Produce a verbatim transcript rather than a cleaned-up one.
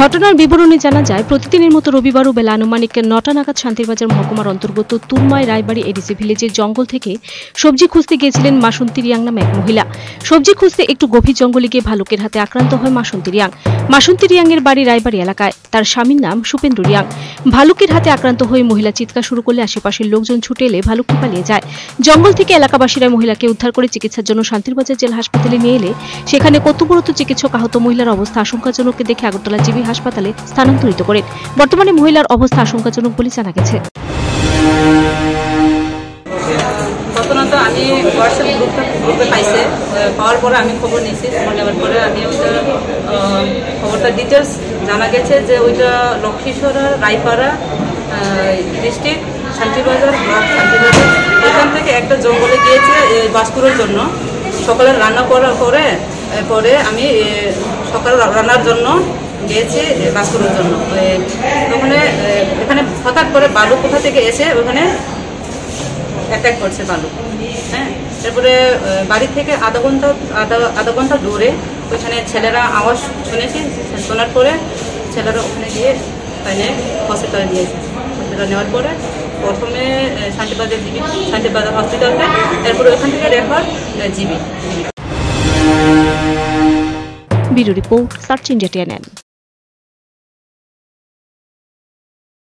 ঘটনার বিবরণে জানা যায়, প্রতিদিনের মতো রবিবারও বেলা আনুমানিক নটা নাগাদ শান্তিবাজার মহকুমার অন্তর্গত তুরমায় রায়বাড়ি এডিসি ভিলেজের জঙ্গল থেকে সবজি খুঁজতে গিয়েছিলেন মাসন্তী রিয়াং নামে এক মহিলা। সবজি খুঁজতে একটু গভীর জঙ্গলে গিয়ে ভালুকের হাতে আক্রান্ত হয় মাসন্তী রিয়াং। মাসন্তী রিয়াং এর বাড়ি রায়বাড়ি এলাকায়। তার স্বামীর নাম সুপেন্দ্র রিয়াং। ভালুকের হাতে আক্রান্ত হয়ে মহিলা চিৎকার শুরু করলে আশেপাশের লোকজন ছুটে এলে ভালুকটি পালিয়ে যায়। জঙ্গল থেকে এলাকাবাসীরা মহিলাকে উদ্ধার করে চিকিৎসার জন্য শান্তিবাজার জেল হাসপাতালে নিয়ে এলে সেখানে কর্তব্যরত চিকিৎসক আহত মহিলার অবস্থা আশঙ্কাজনক দেখে আগরতলা হাসপাতালে স্থানান্তরিত করেন। বর্তমানে মহিলার অবস্থা আশঙ্কাজনক বলে জানা গেছে। প্রথমত আমি হোয়াটসঅ্যাপ গ্রুপটা গ্রুপে পাইছে, পাওয়ার পরে আমি খবর নিয়েছি। খবর নেওয়ার পরে আমি ওইটা খবরটা ডিটেলস জানা গেছে যে ওইটা লক্ষ্মীশ্বর রায়পাড়া ডিস্ট্রিক্ট শান্তিবাজার ব্লক শান্তিবাজার, এখান থেকে একটা জঙ্গলে গিয়েছে বাসকুড়ার জন্য। সকালে রান্না করার পরে পরে আমি সকালে রান্নার জন্য গিয়েছে বাস্কুরের জন্য। ওখানে এখানে হঠাৎ করে বালু কোথা থেকে এসে ওখানে অ্যাটাক করছে বালু। হ্যাঁ, তারপরে বাড়ি থেকে আধা ঘন্টা আধা আধা ঘন্টা দূরে ওইখানে ছেলেরা আওয়াজ শুনেছি। শোনার পরে ছেলেরা ওখানে গিয়ে ওখানে হসপিটালে নিয়েছে। হসপিটাল নেওয়ার পরে প্রথমে শান্তিবাজার জিবি শান্তিবাজার হসপিটালটা, তারপরে ওইখান থেকে refer GB. Bureau report, search India TNN.